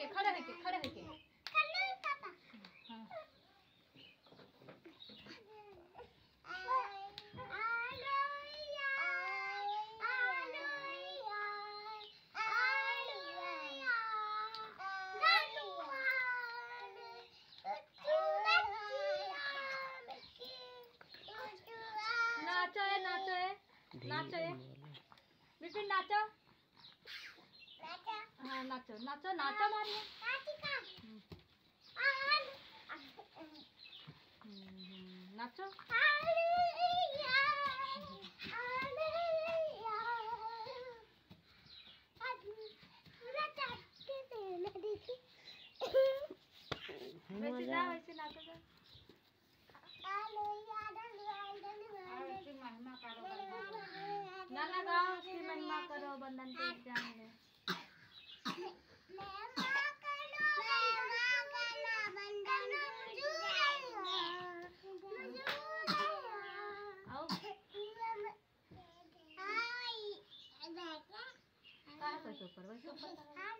के खड़े होके करना है पापा। नाचो बिपिन नाचो नाचो हां नाचो नाचो नाचो मारियो नाचिका नाचो हालेलुया हालेलुया आज पूरा चाट के देना देखी वैसे नाचो हालेलुया हालेलुया महिमा करो नाना गाओ की महिमा करो बंधन टूट जाएंगे महिमा करो बंधन टूट जाएंगे आओ आई बैठो कहां से ऊपर बैठो